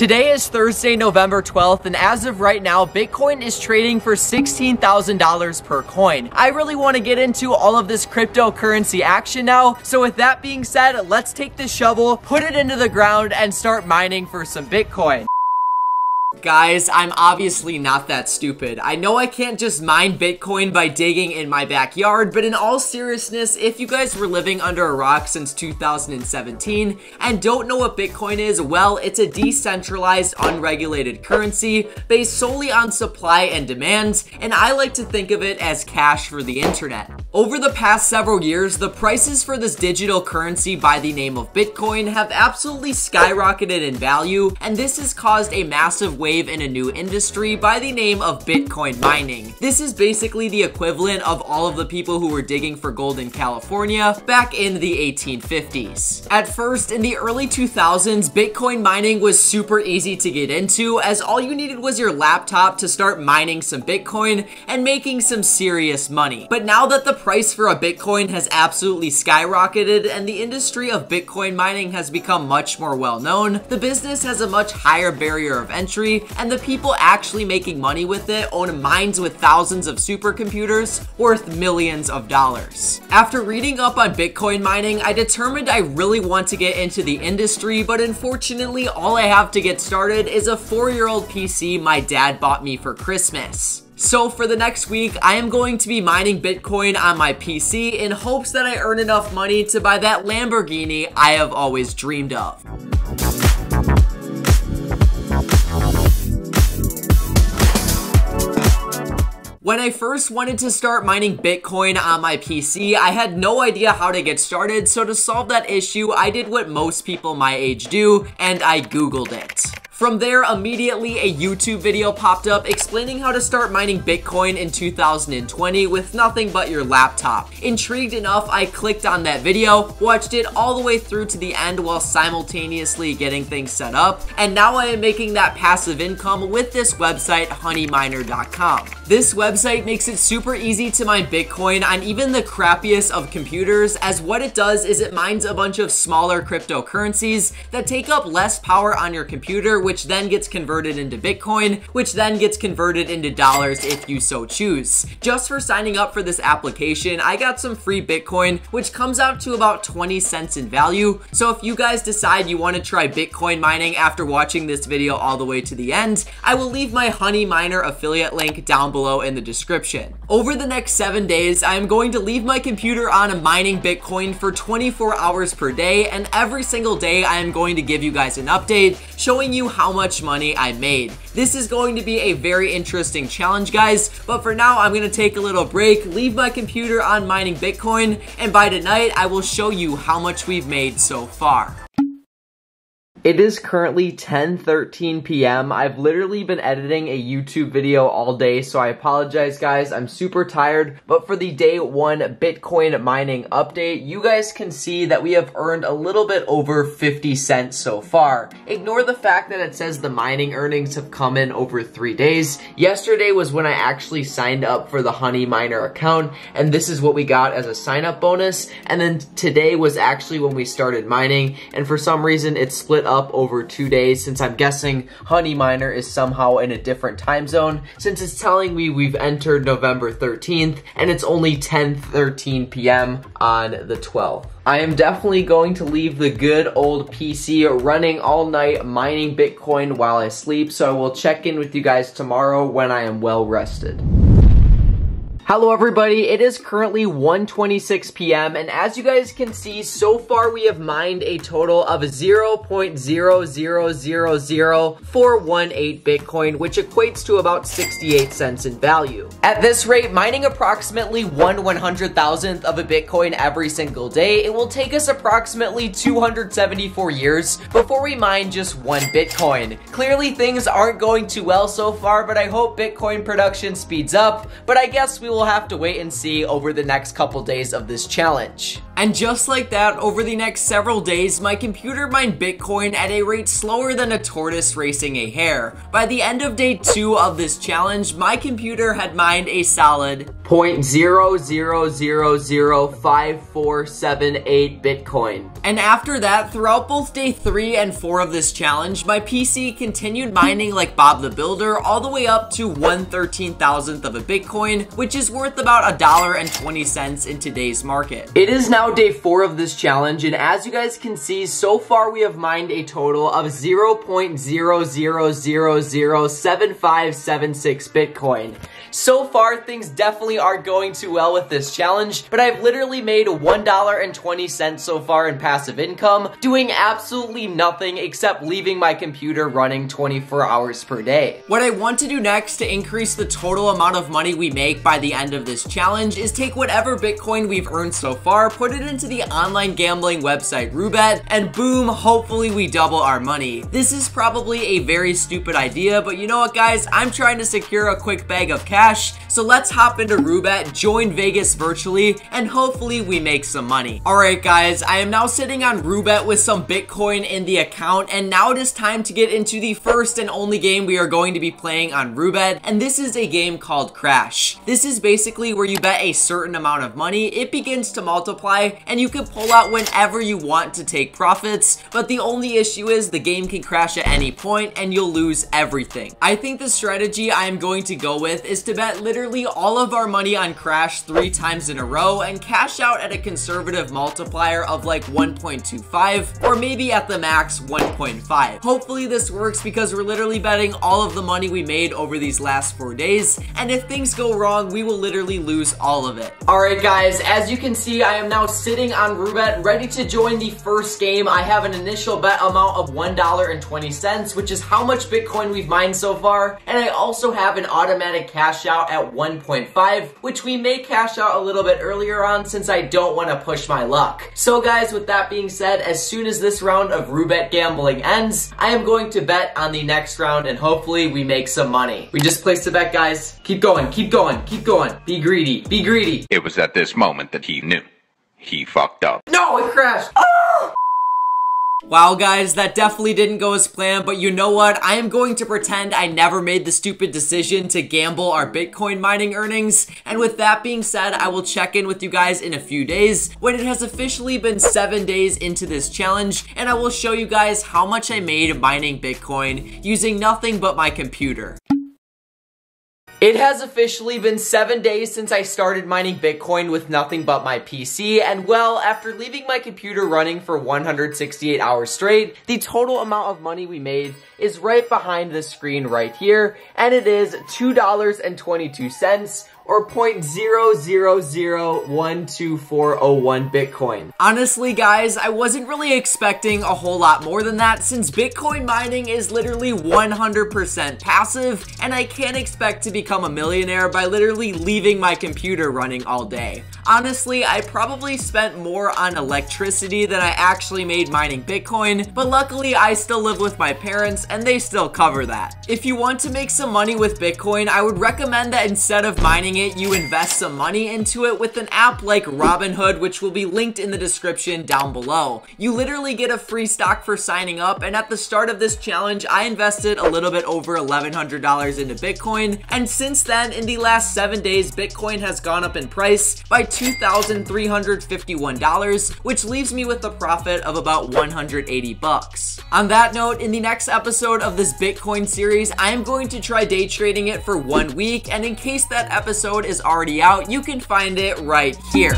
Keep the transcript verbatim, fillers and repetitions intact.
Today is Thursday, November twelfth, and as of right now, Bitcoin is trading for sixteen thousand dollars per coin. I really want to get into all of this cryptocurrency action now, so with that being said, let's take this shovel, put it into the ground, and start mining for some Bitcoin. Guys, I'm obviously not that stupid. I know I can't just mine Bitcoin by digging in my backyard, but in all seriousness, if you guys were living under a rock since two thousand seventeen and don't know what Bitcoin is, well, it's a decentralized, unregulated currency based solely on supply and demand, and I like to think of it as cash for the internet. Over the past several years, the prices for this digital currency by the name of Bitcoin have absolutely skyrocketed in value, and this has caused a massive wave in a new industry by the name of Bitcoin mining. This is basically the equivalent of all of the people who were digging for gold in California back in the eighteen fifties. At first, in the early two thousands, Bitcoin mining was super easy to get into, as all you needed was your laptop to start mining some Bitcoin and making some serious money. But now that the price for a Bitcoin has absolutely skyrocketed and the industry of Bitcoin mining has become much more well known, the business has a much higher barrier of entry, and the people actually making money with it own mines with thousands of supercomputers worth millions of dollars. After reading up on Bitcoin mining, I determined I really want to get into the industry, but unfortunately, all I have to get started is a four-year-old P C my dad bought me for Christmas. So for the next week, I am going to be mining Bitcoin on my P C in hopes that I earn enough money to buy that Lamborghini I have always dreamed of. When I first wanted to start mining Bitcoin on my P C, I had no idea how to get started, so to solve that issue, I did what most people my age do, and I Googled it. From there, immediately a YouTube video popped up explaining how to start mining Bitcoin in two thousand twenty with nothing but your laptop. Intrigued enough, I clicked on that video, watched it all the way through to the end while simultaneously getting things set up, and now I am making that passive income with this website, honey miner dot com. This website makes it super easy to mine Bitcoin on even the crappiest of computers, as what it does is it mines a bunch of smaller cryptocurrencies that take up less power on your computer, which then gets converted into Bitcoin, which then gets converted into dollars if you so choose. Just for signing up for this application, I got some free Bitcoin, which comes out to about twenty cents in value. So if you guys decide you want to try Bitcoin mining after watching this video all the way to the end, I will leave my Honey Miner affiliate link down below in the description. Over the next seven days, I am going to leave my computer on and mining Bitcoin for twenty-four hours per day, and every single day I am going to give you guys an update showing you how how much money I made. This is going to be a very interesting challenge, guys, but for now I'm going to take a little break, leave my computer on mining Bitcoin, and by tonight I will show you how much we've made so far. It is currently ten thirteen p m I've literally been editing a YouTube video all day, so I apologize, guys. I'm super tired, but for the day one Bitcoin mining update, you guys can see that we have earned a little bit over fifty cents so far. Ignore the fact that it says the mining earnings have come in over three days. Yesterday was when I actually signed up for the Honey Miner account, and this is what we got as a sign-up bonus. And then today was actually when we started mining, and for some reason it split up up over two days since I'm guessing Honey Miner is somehow in a different time zone, since it's telling me we've entered November thirteenth and it's only ten thirteen p m on the twelfth. I am definitely going to leave the good old P C running all night mining Bitcoin while I sleep, so I will check in with you guys tomorrow when I am well rested. Hello everybody, it is currently one twenty-six p m and as you guys can see, so far we have mined a total of zero point zero zero zero zero four one eight Bitcoin, which equates to about sixty-eight cents in value. At this rate, mining approximately one one hundred thousandth of a Bitcoin every single day, it will take us approximately two hundred seventy-four years before we mine just one Bitcoin. Clearly things aren't going too well so far, but I hope Bitcoin production speeds up, but I guess we will have to wait and see over the next couple days of this challenge. And just like that, over the next several days, my computer mined Bitcoin at a rate slower than a tortoise racing a hare. By the end of day two of this challenge, my computer had mined a solid zero point zero zero zero zero five four seven eight Bitcoin. And after that, throughout both day three and four of this challenge, my P C continued mining like Bob the Builder all the way up to one thirteen thousandth of a Bitcoin, which is worth about a dollar and twenty cents in today's market. It is now day four of this challenge, and as you guys can see, so far we have mined a total of zero point zero zero zero zero seven five seven six Bitcoin. So far, things definitely are going too well with this challenge, but I've literally made one dollar and twenty cents so far in passive income, doing absolutely nothing except leaving my computer running twenty-four hours per day. What I want to do next to increase the total amount of money we make by the end of this challenge is take whatever Bitcoin we've earned so far, put it into the online gambling website Roobet, and boom, hopefully we double our money. This is probably a very stupid idea, but you know what guys, I'm trying to secure a quick bag of cash, so let's hop into Roobet, join Vegas virtually, and hopefully we make some money. Alright guys, I am now sitting on Roobet with some Bitcoin in the account, and now it is time to get into the first and only game we are going to be playing on Roobet, and this is a game called Crash. This is basically where you bet a certain amount of money, it begins to multiply, and you can pull out whenever you want to take profits, but the only issue is the game can crash at any point and you'll lose everything. I think the strategy I am going to go with is to bet literally all of our money on Crash three times in a row and cash out at a conservative multiplier of like one point two five, or maybe at the max one point five. Hopefully this works because we're literally betting all of the money we made over these last four days, and if things go wrong, we will literally lose all of it. Alright guys, as you can see, I am now sitting on Roobet, ready to join the first game. I have an initial bet amount of one dollar and twenty cents, which is how much Bitcoin we've mined so far, and I also have an automatic cash out at one point five, which we may cash out a little bit earlier on since I don't want to push my luck. So guys, with that being said, as soon as this round of Roobet gambling ends, I am going to bet on the next round and hopefully we make some money. We just placed a bet, guys. Keep going, keep going, keep going. Be greedy, be greedy. It was at this moment that he knew. He fucked up. No, it crashed. Oh! Wow guys, that definitely didn't go as planned, but you know what? I am going to pretend I never made the stupid decision to gamble our Bitcoin mining earnings, and with that being said, I will check in with you guys in a few days when it has officially been seven days into this challenge, and I will show you guys how much I made mining Bitcoin using nothing but my computer. It has officially been seven days since I started mining Bitcoin with nothing but my P C, and well, after leaving my computer running for one hundred sixty-eight hours straight, the total amount of money we made is right behind the screen right here, and it is two dollars and twenty-two cents, or zero point zero zero zero one two four zero one Bitcoin. Honestly guys, I wasn't really expecting a whole lot more than that since Bitcoin mining is literally one hundred percent passive, and I can't expect to become a millionaire by literally leaving my computer running all day. Honestly, I probably spent more on electricity than I actually made mining Bitcoin, but luckily I still live with my parents and they still cover that. If you want to make some money with Bitcoin, I would recommend that instead of mining it, you invest some money into it with an app like Robinhood, which will be linked in the description down below. You literally get a free stock for signing up, and at the start of this challenge, I invested a little bit over eleven hundred dollars into Bitcoin, and since then, in the last seven days, Bitcoin has gone up in price by two thousand three hundred fifty-one dollars, which leaves me with a profit of about one hundred eighty bucks. On that note, in the next episode of this Bitcoin series, I am going to try day trading it for one week, and in case that episode is already out, you can find it right here.